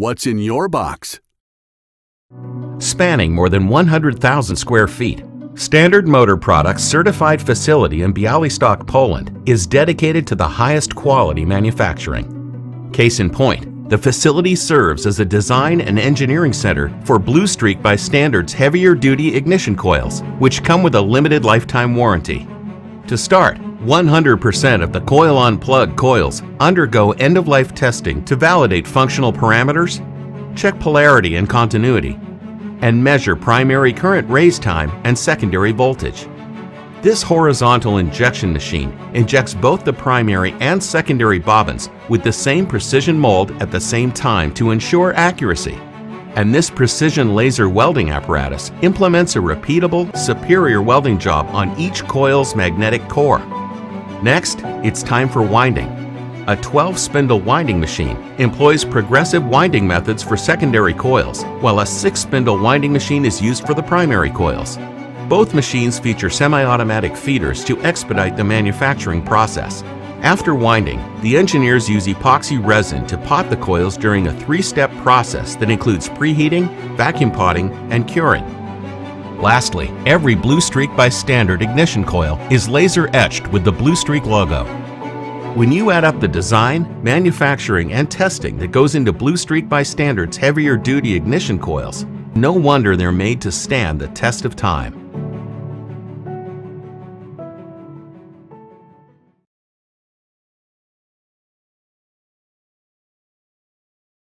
What's in your box? Spanning more than 100,000 square feet, Standard Motor Products' certified facility in Bialystok, Poland is dedicated to the highest quality manufacturing. Case in point, the facility serves as a design and engineering center for Blue Streak by Standard's heavier duty ignition coils, which come with a limited lifetime warranty. To start, 100% of the coil-on plug coils undergo end-of-life testing to validate functional parameters, check polarity and continuity, and measure primary current raise time and secondary voltage. This horizontal injection machine injects both the primary and secondary bobbins with the same precision mold at the same time to ensure accuracy. And this precision laser welding apparatus implements a repeatable, superior welding job on each coil's magnetic core. Next, it's time for winding. A 12-spindle winding machine employs progressive winding methods for secondary coils, while a 6-spindle winding machine is used for the primary coils. Both machines feature semi-automatic feeders to expedite the manufacturing process. After winding, the engineers use epoxy resin to pot the coils during a 3-step process that includes preheating, vacuum potting, and curing. Lastly, every Blue Streak by Standard ignition coil is laser etched with the Blue Streak logo. When you add up the design, manufacturing, and testing that goes into Blue Streak by Standard's heavier duty ignition coils, no wonder they're made to stand the test of time.